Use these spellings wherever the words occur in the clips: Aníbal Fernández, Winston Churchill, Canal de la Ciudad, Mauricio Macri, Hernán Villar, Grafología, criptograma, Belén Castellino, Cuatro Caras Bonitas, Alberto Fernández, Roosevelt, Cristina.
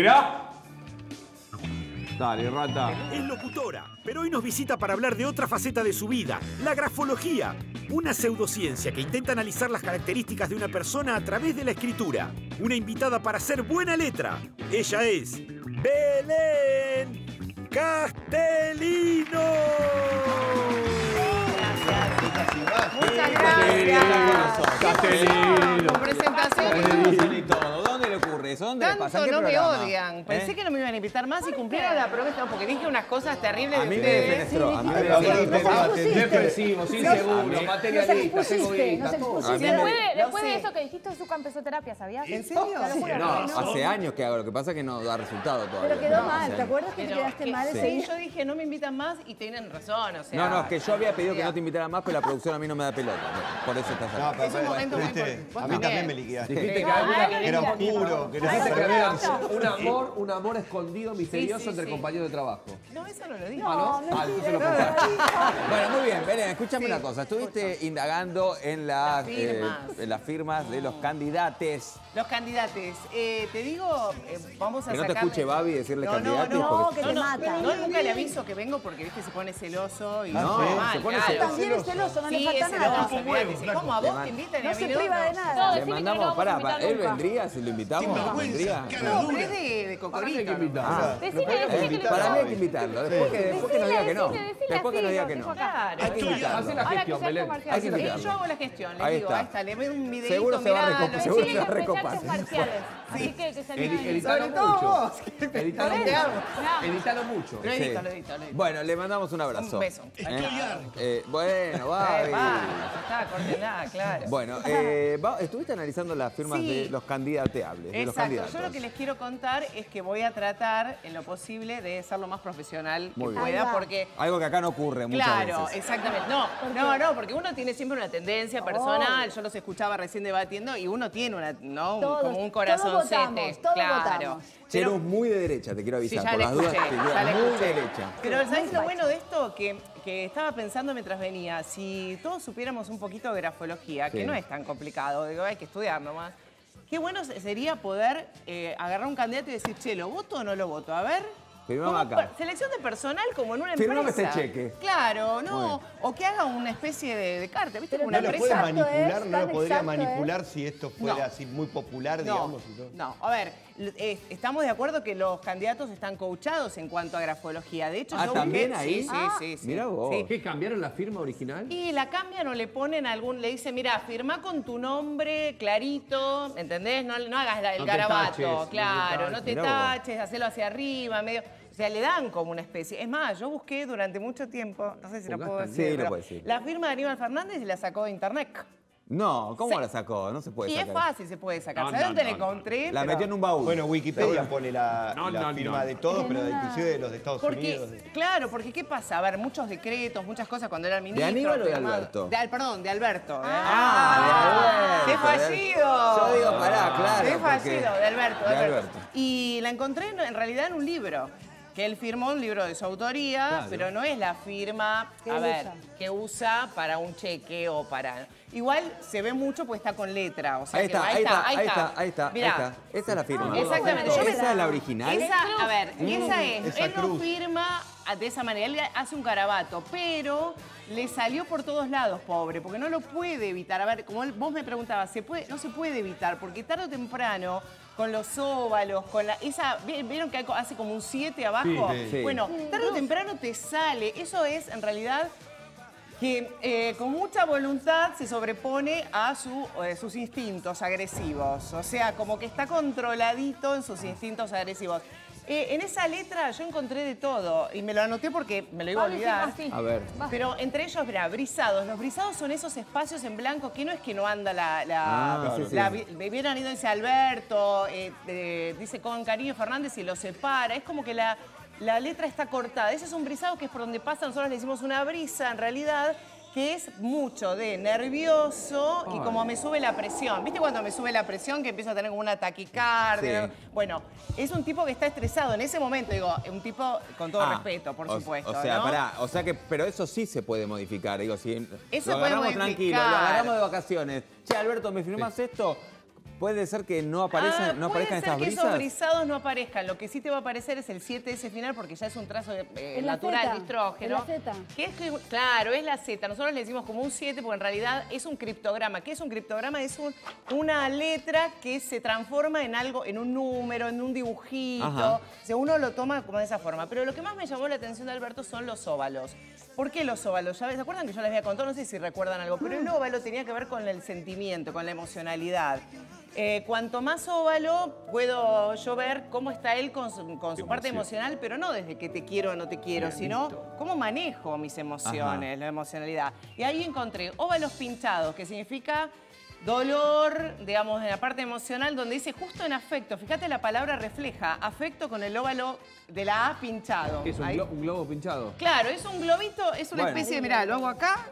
Mirá. Dale, rata. Es locutora, pero hoy nos visita para hablar de otra faceta de su vida, la grafología, una pseudociencia que intenta analizar las características de una persona a través de la escritura. Una invitada para hacer buena letra. Ella es Belén Castellino. Gracias. Muchas gracias. Castellino. Con presentación. ¿Dónde le ocurre eso? ¿Dónde tanto le pasa? No me odian. Pensé que no me iban a invitar más y cumplieron la promesa. No, porque dije unas cosas terribles de ustedes. A mí me depresivos, inseguros, materialistas, egoístas. Después de eso que dijiste, Zucca empezó terapia, ¿sabías? ¿En serio? No, hace años que hago. Lo que pasa es que no da resultado todavía. Pero quedó mal. ¿Te acuerdas que te quedaste mal? Sí, yo dije, no me invitan más y tienen razón. No, no, es que yo había pedido que no te invitaran más, pero la producción a mí no me da pelota. Por eso estás acá. Es un momento muy importante. A mí también me liquidaste. Era oscuro, que no se perverso. Un amor escondido, misterioso entre compañeros de trabajo. No, eso no lo digo. No, no, no. Bueno, muy bien, Belén, escúchame una cosa. Estuviste indagando en las firmas de los candidates. Los candidates. Te digo, vamos a sacar... Que no te escuche Babi decirle candidates. No, que te mata. No, nunca le aviso que vengo porque, viste, se pone celoso y... No, se pone celoso. También es celoso, no le falta nada. ¿Cómo a vos te invitan? No se priva de nada. Le mandamos, pará, él vendría si lo invitamos. No, pero es de Cocorito. Para mí hay que invitarlo. Después que nos diga que no. Después que nos diga que no. Hay que invitarlo. Yo hago la gestión, les digo, ahí está, le veo un videito. Seguro se va a recopar. Así que se editalo mucho. Editalo mucho. Lo edito, lo edito. Bueno, le mandamos un abrazo. Un beso. Bueno, va. Está coordinada, claro. Bueno, estuviste analizando las firmas de los candidateables. Exacto. Yo lo que les quiero contar es que voy a tratar, en lo posible, de ser lo más profesional que pueda, porque... Algo que acá no ocurre muchas veces. Claro, exactamente. No, porque uno tiene siempre una tendencia personal. Yo los escuchaba recién debatiendo y uno tiene una, como un corazoncete. Todos votamos. Pero eres muy de derecha, te quiero avisar. Sí, ya por las dudas, te quiero muy de derecha. Pero ¿sabes lo bueno de esto? Que estaba pensando mientras venía, si todos supiéramos un poquito de grafología, que no es tan complicado, digo, hay que estudiar nomás, qué bueno sería poder agarrar un candidato y decir, che, ¿lo voto o no lo voto? A ver... Firmame acá. Selección de personal como en una empresa. Firmame ese cheque. Claro, no. O que haga una especie de carta, ¿viste? Como una empresa. No lo podría manipular si esto fuera así muy popular, digamos. No, a ver, estamos de acuerdo que los candidatos están coachados en cuanto a grafología. De hecho, ¿también ahí? Sí. Mirá vos. Sí. ¿Qué cambiaron la firma original? Y la cambian o le ponen algún, le dicen, mirá, firmá con tu nombre clarito, ¿entendés? No hagas el garabato, claro, no te taches, hacelo hacia arriba, medio... O sea, le dan como una especie. Es más, yo busqué durante mucho tiempo, no sé si lo puedo decir, sí, lo puedo decir. La firma de Aníbal Fernández la sacó de internet. No, ¿cómo la sacó? No se puede sacar. Y es fácil, se puede sacar. ¿Sabes dónde la encontré? La metió en un baúl. Bueno, Wikipedia pone la firma de todos, pero inclusive de los de Estados Unidos. Claro, porque ¿qué pasa? A ver, muchos decretos, muchas cosas cuando era ministro. ¿De Aníbal o de Alberto? Perdón, de Alberto. ¡Ah! ¡Qué fallido! Yo digo, pará, claro. ¡Qué fallido! De Alberto, de Alberto. Y la encontré en realidad en un libro. Que él firmó un libro de su autoría, pero no es la firma que usa para un cheque o para... Igual se ve mucho porque está con letra. O sea, ahí está. Mirá. Esa es la firma. Exactamente. ¿Esa es la original? Esa, a ver, esa es. Esa él no firma de esa manera. Él hace un garabato, pero le salió por todos lados, pobre, porque no lo puede evitar. A ver, como vos me preguntabas, no se puede evitar, porque tarde o temprano... Con los óvalos, con la... Esa, ¿vieron que hace como un 7 abajo? Sí. Bueno, tarde o temprano te sale. Eso es, en realidad, que con mucha voluntad se sobrepone a sus instintos agresivos. O sea, como que está controladito en sus instintos agresivos. En esa letra yo encontré de todo. Y me lo anoté porque me lo iba a olvidar. A ver. Pero entre ellos, mirá, brisados. Los brisados son esos espacios en blanco que no es que no anda Vieron ahí donde dice Alberto, dice con cariño Fernández y lo separa. Es como que la letra está cortada. Ese es un brisado que es por donde pasa. Nosotros le decimos una brisa, en realidad, que es mucho de nervioso y como me sube la presión. ¿Viste cuando me sube la presión que empiezo a tener como una taquicardia? Sí. Bueno, es un tipo que está estresado en ese momento, digo, un tipo con todo respeto, por supuesto. O sea, ¿no? Pará, o sea que, pero eso sí se puede modificar, digo, si eso lo agarramos tranquilo, lo agarramos de vacaciones. Che, Alberto, ¿me firmás esto? ¿Puede ser que no aparezcan, no aparezcan estas brisas? Puede ser que esos brisados no aparezcan. Lo que sí te va a aparecer es el 7S final, porque ya es un trazo natural de histrógeno. Es la Z. Que es, claro, es la Z. Nosotros le decimos como un 7, porque en realidad es un criptograma. ¿Qué es un criptograma? Es una letra que se transforma en algo, en un número, en un dibujito. Ajá. O sea, uno lo toma como de esa forma. Pero lo que más me llamó la atención de Alberto son los óvalos. ¿Por qué los óvalos? ¿Se acuerdan que yo les había contado? No sé si recuerdan algo, pero el óvalo tenía que ver con el sentimiento, con la emocionalidad. Cuanto más óvalo, puedo yo ver cómo está él con su parte emocional, pero no desde que te quiero o no te quiero, sino cómo manejo mis emociones, la emocionalidad. Y ahí encontré óvalos pinchados, que significa dolor, digamos, en la parte emocional, donde dice justo en afecto. Fíjate, la palabra refleja afecto con el óvalo de la A pinchado. ¿Es un globo pinchado? Claro, es un globito, es una especie de... Mirá, lo hago acá,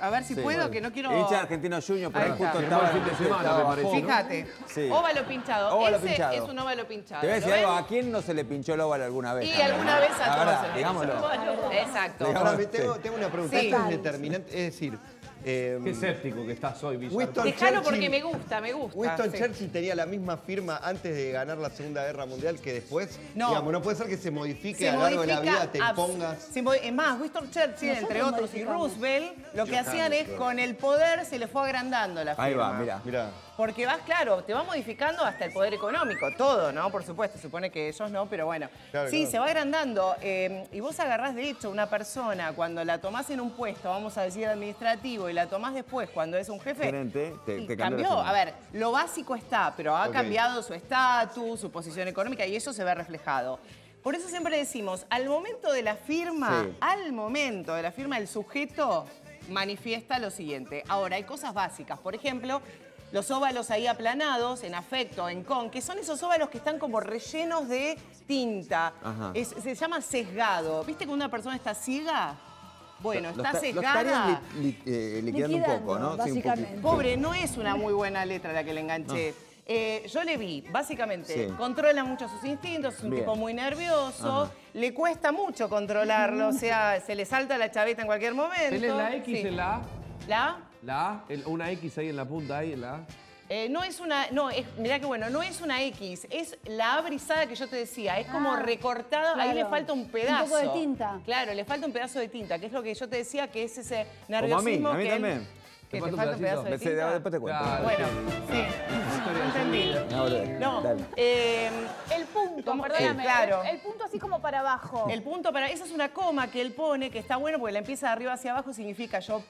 a ver si puedo, que no quiero... Hincha Argentino Junior, por ahí justo estaba el fin de semana, me parece. Fíjate, sí. Óvalo pinchado. Óvalo ese pinchado. Es un óvalo pinchado. Te voy a decir algo, ¿a quién no se le pinchó el óvalo alguna vez? Y alguna vez a todos se le pinchó el óvalo. Exacto. Ahora, tengo una pregunta, esto es determinante, es decir... Qué escéptico que estás hoy, Villar. Dejalo porque me gusta, me gusta. Winston Churchill tenía la misma firma antes de ganar la Segunda Guerra Mundial que después. No, digamos, no puede ser que se modifique a lo largo de la vida, te pongas... Es más, Winston Churchill, entre otros, y Roosevelt, lo que hacían es con el poder se le fue agrandando la firma. Ahí va, mirá. Porque vas, claro, te va modificando hasta el poder económico, todo, ¿no? Por supuesto, supone que ellos no, pero bueno. Claro, sí, se va agrandando. Y vos agarrás, de hecho, una persona, cuando la tomás en un puesto, vamos a decir administrativo, y la tomás después cuando es un jefe, gerente, te cambió. A ver, lo básico está, pero ha cambiado su estatus, su posición económica, y eso se ve reflejado. Por eso siempre decimos, al momento de la firma, al momento de la firma, el sujeto manifiesta lo siguiente. Ahora, hay cosas básicas, por ejemplo... Los óvalos ahí aplanados, en afecto, en con, que son esos óvalos que están como rellenos de tinta. Se llama sesgado. ¿Viste que una persona está ciega? Bueno, está sesgada. Lo estarían liquidando un poco, ¿no? Básicamente. Pobre, no es una muy buena letra la que le enganché. No. Yo le vi, básicamente, controla mucho sus instintos, es un tipo muy nervioso, le cuesta mucho controlarlo, o sea, se le salta la chaveta en cualquier momento. ¿Él es la X en la A? ¿La A? ¿La A? ¿Una X ahí en la punta, ahí en la A? No es una... No, mirá que bueno, no es una X, es la A brisada que yo te decía. Es como recortada, ahí le falta un pedazo. Un poco de tinta. Claro, le falta un pedazo de tinta, que es lo que yo te decía, que es ese nerviosismo que... a mí también. Que te falta un pedazo de tinta. Después te cuento. Bueno, sí, entendí. No, el punto, perdóname. Claro. El punto así como para abajo. El punto para... Esa es una coma que él pone, que está bueno, porque la empieza de arriba hacia abajo, significa yo...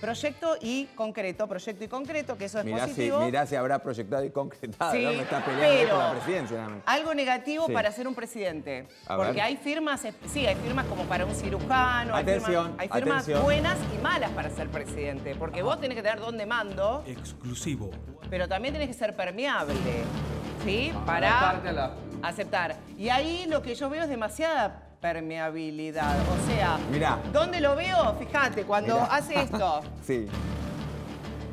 proyecto y concreto, que eso es positivo. Mirá si habrá proyectado y concretado, no me está peleando con la presidencia. Algo negativo para ser un presidente, porque hay firmas, hay firmas como para un cirujano, hay firmas buenas y malas para ser presidente, porque vos tenés que tener don de mando. Exclusivo. Pero también tenés que ser permeable, ¿sí? Para aceptar. Y ahí lo que yo veo es demasiada... permeabilidad, o sea, mirá. ¿Dónde lo veo? Fíjate, cuando hace esto.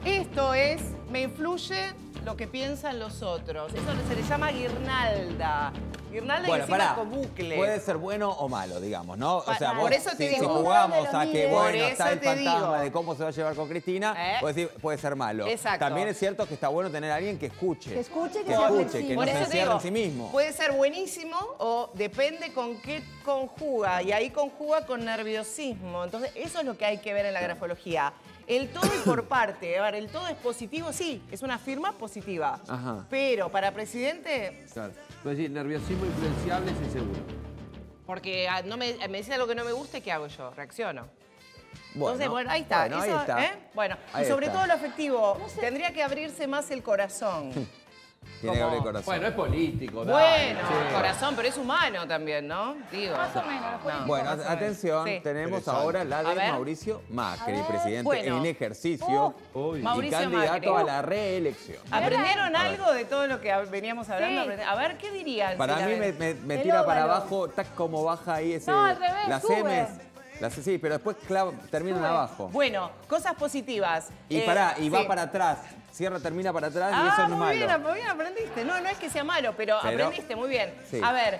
Esto es, me influye lo que piensan los otros. Eso se le llama guirnalda. Guirnalda y encima con bucle. Puede ser bueno o malo, digamos, ¿no? O sea, por eso te digo, si jugamos a que bueno está el fantasma de cómo se va a llevar con Cristina, puede ser malo. Exacto. También es cierto que está bueno tener a alguien que escuche. Que escuche, que no se encierre en sí mismo. Puede ser buenísimo o depende con qué conjuga. Y ahí conjuga con nerviosismo. Entonces, eso es lo que hay que ver en la grafología. El todo y por parte. A ver, el todo es positivo, sí, es una firma positiva. Ajá. Pero para presidente... Claro. Pues sí, nerviosismo, influenciables y seguro. Porque no me dicen algo que no me gusta, ¿qué hago yo? Reacciono. Bueno, entonces, bueno, ahí está. Bueno, eso, ahí está. Bueno, ahí y sobre está. Todo lo afectivo. No sé. Tendría que abrirse más el corazón. Tiene que abrir el corazón. Bueno, es político. Bueno, sí. Corazón, pero es humano también, ¿no? Digo. Más o menos. No. Bueno, atención, tenemos ahora la de Mauricio Macri, presidente en ejercicio y candidato a la reelección. ¿Aprendieron algo de todo lo que veníamos hablando? Sí. A ver, ¿qué dirían? Para mí me tira para abajo, como baja ahí ese... No, al revés, las M's. Sí, pero después terminan abajo. Bueno, cosas positivas. Y pará, y va para atrás. Cierra, termina para atrás y eso no es malo. Muy bien, aprendiste. No, no es que sea malo, pero aprendiste muy bien. Sí. A ver,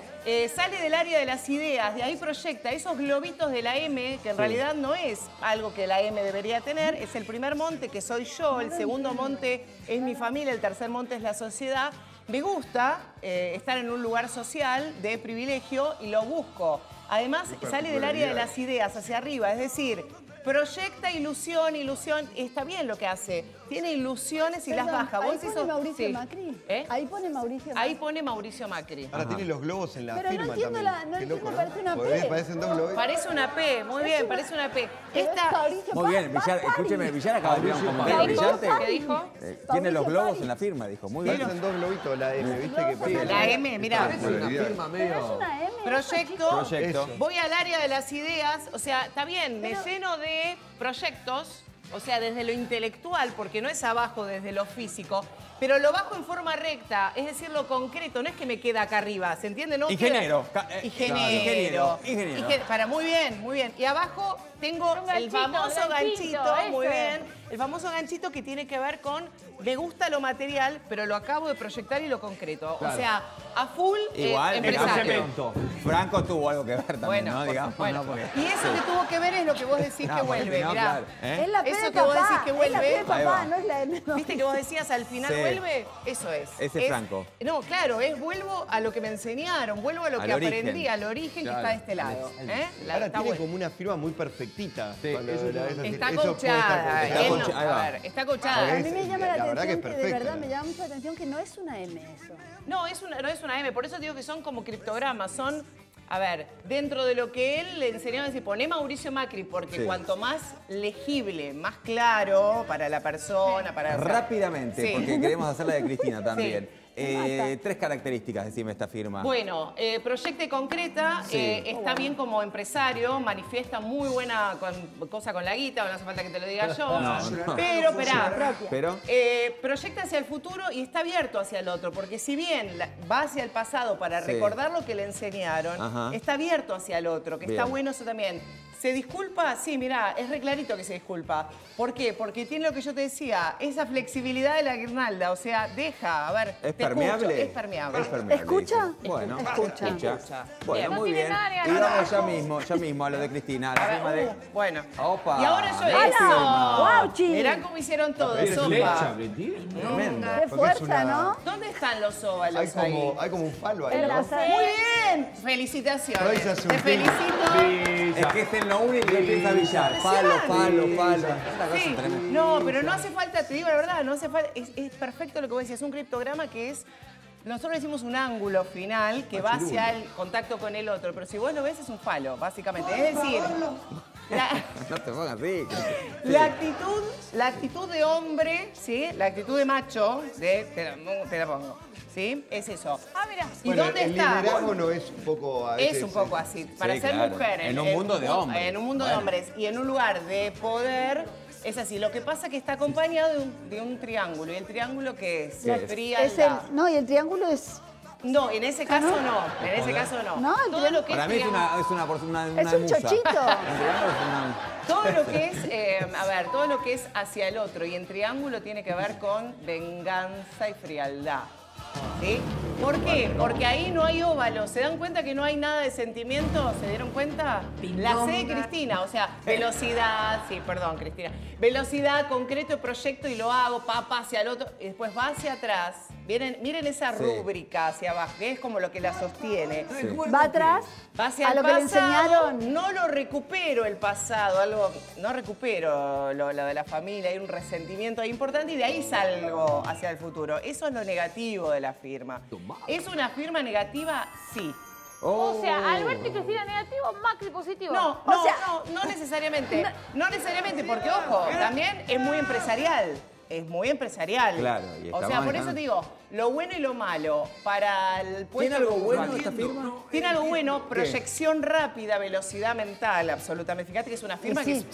sale del área de las ideas, de ahí proyecta esos globitos de la M, que en realidad no es algo que la M debería tener. Es el primer monte, que soy yo, el segundo monte es mi familia, el tercer monte es la sociedad. Me gusta estar en un lugar social de privilegio y lo busco. Además, sale del área de las ideas hacia arriba, es decir, proyecta ilusión. Está bien lo que hace. Tiene ilusiones y las baja. ¿Vos ahí pone Mauricio Macri? ¿Eh? Ahí pone Mauricio Macri. Ahí pone Mauricio Macri. Ahora tiene los globos en la firma también. Pero no entiendo, parece una P. Parecen dos globos. Parece una P, muy bien, parece una P. Muy bien, Villar, escúcheme, Villar acaba de tirar un comentario. ¿Qué dijo? Tiene los globos en la firma, dijo. Muy bien. Parecen dos globitos, la M, ¿viste? La M, mirá. Parece una firma medio. Es una M. Proyecto. Voy al área de las ideas, o sea, está bien, me lleno de proyectos. O sea, desde lo intelectual, porque no es abajo desde lo físico, pero lo bajo en forma recta, es decir, lo concreto, no es que me queda acá arriba, ¿se entiende? No ingeniero. Ingeniero. Para, muy bien, muy bien. Y abajo tengo el famoso ganchito, muy bien, el famoso ganchito que tiene que ver con me gusta lo material, pero lo acabo de proyectar y lo concreto. Claro. O sea, a full empresario. Franco tuvo algo que ver también, ¿no? Digamos, bueno. No, porque... Y eso que tuvo que ver es lo que vos decís que vuelve, mirá. Claro. Es la eso que vos decís que vuelve. Es la papá, no es la M. ¿Viste que vos decías al final vuelve? Eso es. Ese es Franco. No, claro, es vuelvo a lo que me enseñaron, vuelvo a lo que aprendí, al origen que está de este lado. Ahora tiene como una firma muy perfectita. Está coachada. Está coachada. A mí me llama la atención que de verdad me llama mucho la atención que no es una M eso. No, no es una M, por eso digo que son como criptogramas, son, a ver, dentro de lo que él le enseñaba, decir, poné Mauricio Macri, porque cuanto más legible, más claro para la persona, para... Rápidamente, porque queremos hacer la de Cristina también. Tres características, decime esta firma. Bueno, proyecta y concreta, está bien como empresario, manifiesta muy buena cosa con la guita, no hace falta que te lo diga yo. No. Pero, esperá, proyecta hacia el futuro y está abierto hacia el otro, porque si bien va hacia el pasado para recordar lo que le enseñaron, está abierto hacia el otro, que bien. Está bueno eso también. ¿Se disculpa? Sí, mirá, es re clarito que se disculpa. ¿Por qué? Porque tiene lo que yo te decía, esa flexibilidad de la guirnalda, o sea, deja, a ver, ¿es permeable? Es permeable. ¿Escucha? Bueno, escucha. Bueno, muy bien. Y vamos ya mismo a lo de Cristina, a la firma de... Bueno. ¡Opa! Y ahora yo eso. Mirá cómo hicieron todo, sopa. ¡Qué fuerza, no! ¿Dónde están los óvalos ahí? Hay como un falo ahí. ¡Muy bien! Felicitaciones. Te felicito. Es que es lo único que piensa Villar. Palo. Esta cosa tremenda. No, pero no hace falta, te digo la verdad, no hace falta. Es perfecto lo que vos decías, un criptograma que es... Nosotros decimos un ángulo final que va hacia el contacto con el otro, pero si vos lo ves es un falo, básicamente. Es decir... No te pongas así. La actitud de hombre, ¿sí? La actitud de macho, te la pongo. ¿Sí? Es eso. Ah, mirá. ¿Y bueno, dónde está? El liderazgo no es un poco a veces, es un poco así. Para ser mujer. En un mundo de hombres. En un mundo de hombres. Y en un lugar de poder. Es así. Lo que pasa es que está acompañado de un triángulo. ¿Y el triángulo qué es? La frialdad. No, y el triángulo es... No, en ese caso no. En ese caso no. No, todo lo que para mí es una es un musa. Chochito. Todo lo que es, a ver, todo lo que es hacia el otro. Y en triángulo tiene que ver con venganza y frialdad. ¿Sí? ¿Por qué? Porque ahí no hay óvalos. ¿Se dan cuenta que no hay nada de sentimiento? ¿Se dieron cuenta? La C de Cristina, o sea, velocidad, velocidad, concreto, proyecto y lo hago, hacia el otro, y después va hacia atrás. Miren esa rúbrica hacia abajo, que es como lo que la sostiene. Sí. Va atrás, va hacia el pasado, no lo recupero el pasado, no recupero lo de la familia, hay un resentimiento importante y de ahí salgo hacia el futuro. Eso es lo negativo de la firma. ¿Es una firma negativa? Sí. Oh. O sea, Alberto y Cristina negativo, Macri positivo. No necesariamente. No necesariamente, porque ojo, también es muy empresarial. es muy empresarial. Claro, y o sea, por eso te digo, lo bueno y lo malo para el puesto. ¿Tiene algo bueno esta firma? Tiene algo bueno, proyección rápida, velocidad mental, absolutamente. Fíjate que es una firma que listo,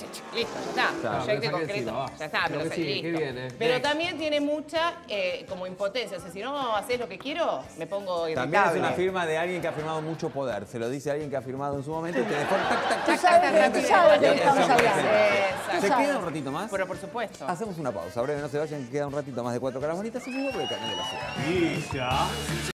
ya está, proyecto concreto. Ya está, pero listo. Pero también tiene mucha como impotencia. O sea, si no haces lo que quiero, me pongo irritable. También es una firma de alguien que ha firmado mucho poder. Se lo dice alguien que ha firmado en su momento y te dejó tac, tac, tac. ¿Se queda un ratito más? Pero por supuesto. Hacemos una pausa breve, no se vayan, queda un ratito más de Cuatro Caras Bonitas y un poco de Canal de la Ciudad.